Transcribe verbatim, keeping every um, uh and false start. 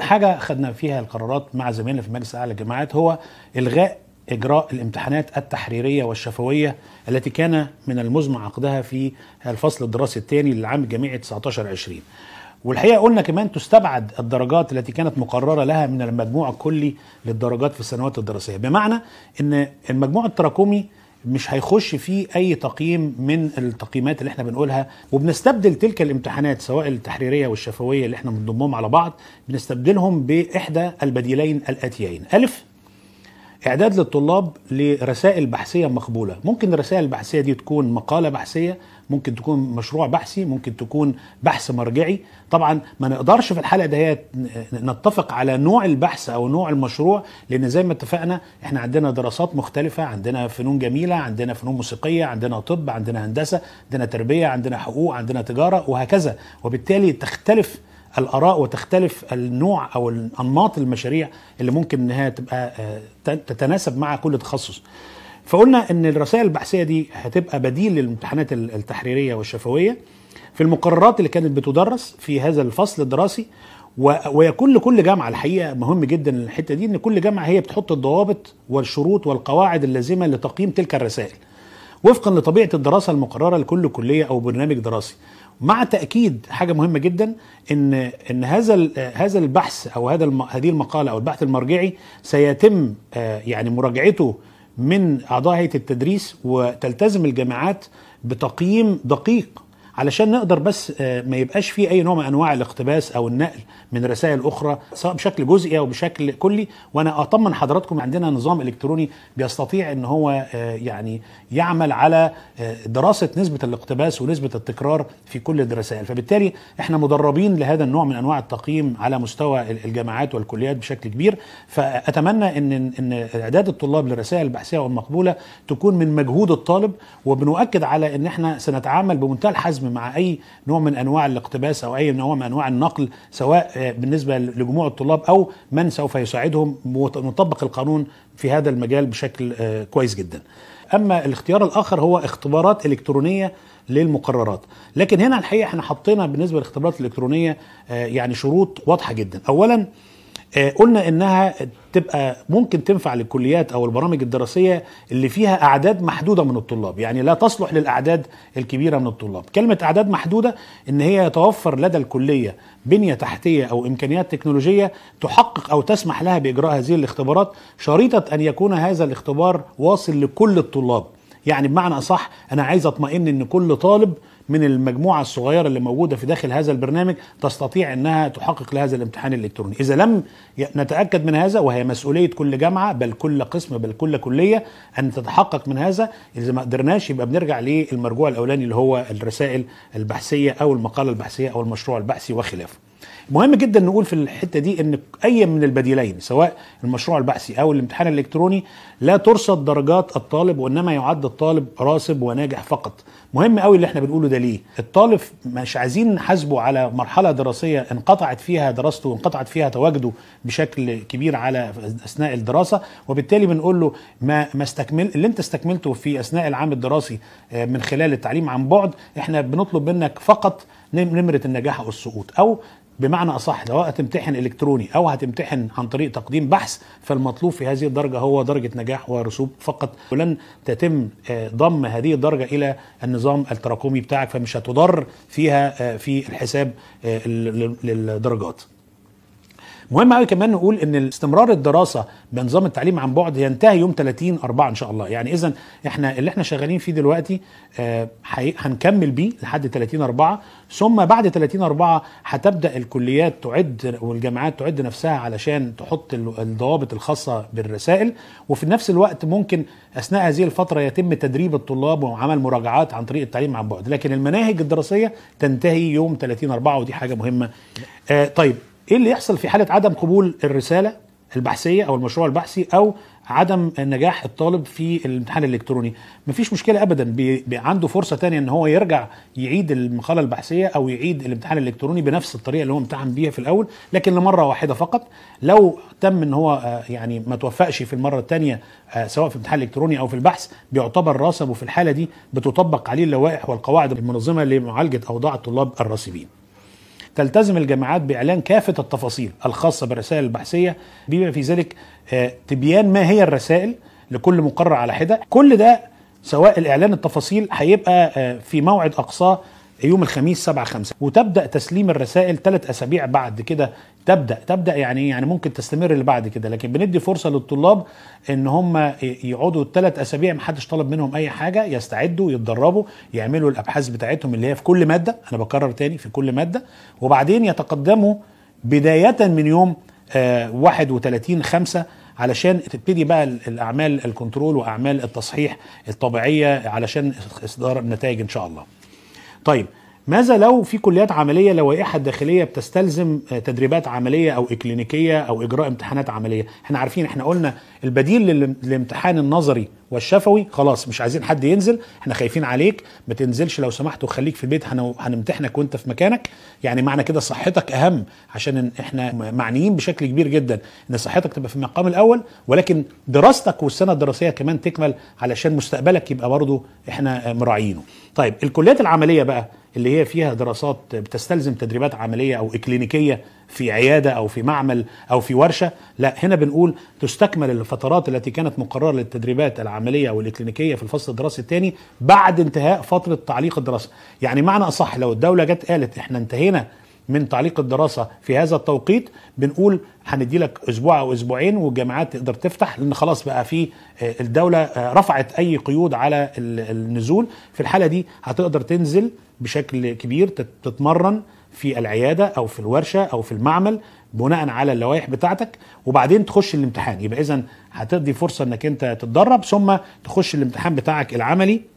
حاجة خدنا فيها القرارات مع زميلنا في المجلس الأعلى للجامعات هو إلغاء إجراء الامتحانات التحريرية والشفوية التي كان من المزمع عقدها في الفصل الدراسي الثاني للعام الجامعي تسعتاشر عشرين. والحقيقة قلنا كمان تستبعد الدرجات التي كانت مقررة لها من المجموع الكلي للدرجات في السنوات الدراسية، بمعنى أن المجموع التراكمي مش هيخش فيه أي تقييم من التقييمات اللي احنا بنقولها، وبنستبدل تلك الامتحانات سواء التحريرية والشفوية اللي احنا بنضمهم على بعض بنستبدلهم بإحدى البديلين الآتيين. ألف، إعداد للطلاب لرسائل بحثية مقبولة. ممكن الرسائل البحثية دي تكون مقالة بحثية، ممكن تكون مشروع بحثي، ممكن تكون بحث مرجعي. طبعا ما نقدرش في الحلقة دي نتفق على نوع البحث أو نوع المشروع، لأن زي ما اتفقنا احنا عندنا دراسات مختلفة، عندنا فنون جميلة، عندنا فنون موسيقية، عندنا طب، عندنا هندسة، عندنا تربية، عندنا حقوق، عندنا تجارة وهكذا، وبالتالي تختلف الآراء وتختلف النوع أو الأنماط المشاريع اللي ممكن أنها تبقى تتناسب مع كل تخصص. فقلنا أن الرسائل البحثية دي هتبقى بديل للامتحانات التحريرية والشفوية في المقررات اللي كانت بتدرس في هذا الفصل الدراسي، ويكون لكل جامعة الحقيقة مهم جدا الحتة دي، أن كل جامعة هي بتحط الضوابط والشروط والقواعد اللازمة لتقييم تلك الرسائل وفقا لطبيعة الدراسة المقررة لكل كلية أو برنامج دراسي. مع تأكيد حاجة مهمة جدا ان ان هذا هذا البحث او هذا هذه المقالة او البحث المرجعي سيتم يعني مراجعته من اعضاء هيئة التدريس، وتلتزم الجامعات بتقييم دقيق علشان نقدر بس ما يبقاش فيه اي نوع من انواع الاقتباس او النقل من رسائل اخرى سواء بشكل جزئي او بشكل كلي. وانا اطمن حضراتكم عندنا نظام الكتروني بيستطيع ان هو يعني يعمل على دراسه نسبه الاقتباس ونسبه التكرار في كل الرسائل، فبالتالي احنا مدربين لهذا النوع من انواع التقييم على مستوى الجامعات والكليات بشكل كبير. فاتمنى ان ان اعداد الطلاب للرسائل البحثيه والمقبوله تكون من مجهود الطالب، وبنؤكد على ان احنا سنتعامل بمنتهى الحزم مع أي نوع من أنواع الاقتباس أو أي نوع من أنواع النقل سواء بالنسبة لجموع الطلاب أو من سوف يساعدهم، ونطبق القانون في هذا المجال بشكل كويس جدا. أما الاختيار الآخر هو اختبارات إلكترونية للمقررات، لكن هنا الحقيقة احنا حطينا بالنسبة للاختبارات الإلكترونية يعني شروط واضحة جدا. أولا قلنا إنها تبقى ممكن تنفع للكليات أو البرامج الدراسية اللي فيها أعداد محدودة من الطلاب، يعني لا تصلح للأعداد الكبيرة من الطلاب. كلمة أعداد محدودة إن هي يتوفر لدى الكلية بنية تحتية أو إمكانيات تكنولوجية تحقق أو تسمح لها بإجراء هذه الاختبارات، شريطة أن يكون هذا الاختبار واصل لكل الطلاب. يعني بمعنى أصح أنا عايز أطمئن إن كل طالب من المجموعة الصغيرة اللي موجودة في داخل هذا البرنامج تستطيع أنها تحقق لهذا الامتحان الإلكتروني. إذا لم نتأكد من هذا، وهي مسؤولية كل جامعة بل كل قسم بل كل كلية أن تتحقق من هذا، إذا ما قدرناش يبقى بنرجع للمرجوع الأولاني اللي هو الرسائل البحثية أو المقالة البحثية أو المشروع البحثي وخلافه. مهم جدا نقول في الحتة دي أن أي من البديلين سواء المشروع البحثي أو الامتحان الإلكتروني لا ترصد درجات الطالب، وإنما يعد الطالب راسب وناجح فقط. مهم قوي اللي احنا بنقوله ده ليه؟ الطالب مش عايزين نحاسبه على مرحلة دراسية انقطعت فيها دراسته وانقطعت فيها تواجده بشكل كبير على أثناء الدراسة، وبالتالي بنقول له ما, ما استكمل اللي انت استكملته في أثناء العام الدراسي من خلال التعليم عن بعد، احنا بنطلب منك فقط نمرة النجاح أو السقوط، أو بمعنى أصح لو هتمتحن إلكتروني أو هتمتحن عن طريق تقديم بحث فالمطلوب في هذه الدرجة هو درجة نجاح ورسوب فقط، ولن تتم ضم هذه الدرجة إلى النظام التراكمي بتاعك، فمش هتضر فيها في الحساب للدرجات. مهم قوي كمان نقول ان استمرار الدراسه بنظام التعليم عن بعد ينتهي يوم تلاتين أربعة ان شاء الله، يعني اذا احنا اللي احنا شغالين فيه دلوقتي آه هنكمل بيه لحد تلاتين أربعة، ثم بعد تلاتين أربعة هتبدا الكليات تعد والجامعات تعد نفسها علشان تحط الضوابط الخاصه بالرسائل، وفي نفس الوقت ممكن اثناء هذه الفتره يتم تدريب الطلاب وعمل مراجعات عن طريق التعليم عن بعد، لكن المناهج الدراسيه تنتهي يوم تلاتين أربعة، ودي حاجه مهمه. آه طيب ايه اللي يحصل في حالة عدم قبول الرسالة البحثية او المشروع البحثي او عدم نجاح الطالب في الامتحان الالكتروني؟ مفيش مشكلة ابدا، بي عنده فرصة تانية ان هو يرجع يعيد المقالة البحثية او يعيد الامتحان الالكتروني بنفس الطريقة اللي هو امتحن بيها في الاول، لكن لمرة واحدة فقط. لو تم ان هو يعني ما توفقش في المرة التانية سواء في الامتحان الالكتروني او في البحث بيعتبر راسب، وفي الحالة دي بتطبق عليه اللوائح والقواعد المنظمة لمعالجة اوضاع الطلاب الراسبين. تلتزم الجامعات بإعلان كافة التفاصيل الخاصة بالرسائل البحثية، بما في ذلك تبيان ما هي الرسائل لكل مقرر على حدة. كل ده سواء الإعلان التفاصيل هيبقى في موعد أقصاه يوم الخميس سبعة خمسة، وتبدأ تسليم الرسائل ثلاث أسابيع بعد كده. تبدأ تبدأ يعني يعني ممكن تستمر اللي بعد كده، لكن بندي فرصة للطلاب إن هم يقعدوا ثلاث أسابيع محدش طلب منهم أي حاجة، يستعدوا يتدربوا يعملوا الأبحاث بتاعتهم اللي هي في كل مادة، أنا بكرر تاني في كل مادة، وبعدين يتقدموا بداية من يوم واحد وثلاثين خمسة علشان تبتدي بقى الأعمال الكنترول وأعمال التصحيح الطبيعية علشان إصدار النتائج إن شاء الله. طيب ماذا لو في كليات عملية لوائحها الداخلية بتستلزم تدريبات عملية أو إكلينيكية أو إجراء امتحانات عملية؟ احنا عارفين، احنا قلنا البديل للامتحان النظري والشفوي خلاص مش عايزين حد ينزل، احنا خايفين عليك، ما تنزلش لو سمحت وخليك في البيت، هنمتحنك وانت في مكانك. يعني معنى كده صحتك أهم، عشان احنا معنيين بشكل كبير جدا ان صحتك تبقى في المقام الأول، ولكن دراستك والسنة الدراسية كمان تكمل علشان مستقبلك يبقى برضو احنا مراعيينه. طيب الكليات العملية بقى اللي هي فيها دراسات بتستلزم تدريبات عملية أو إكلينيكية في عيادة أو في معمل أو في ورشة، لا هنا بنقول تستكمل الفترات التي كانت مقررة للتدريبات العملية أو الإكلينيكية في الفصل الدراسي الثاني بعد انتهاء فترة تعليق الدراسة. يعني معنى أصح لو الدولة جت قالت احنا انتهينا من تعليق الدراسة في هذا التوقيت، بنقول هندي لك أسبوع أو أسبوعين والجامعات تقدر تفتح، لأن خلاص بقى في الدولة رفعت أي قيود على النزول. في الحالة دي هتقدر تنزل بشكل كبير تتمرن في العيادة أو في الورشة أو في المعمل بناء على اللوائح بتاعتك، وبعدين تخش الامتحان. يبقى إذن هتدي فرصة أنك أنت تتدرب ثم تخش الامتحان بتاعك العملي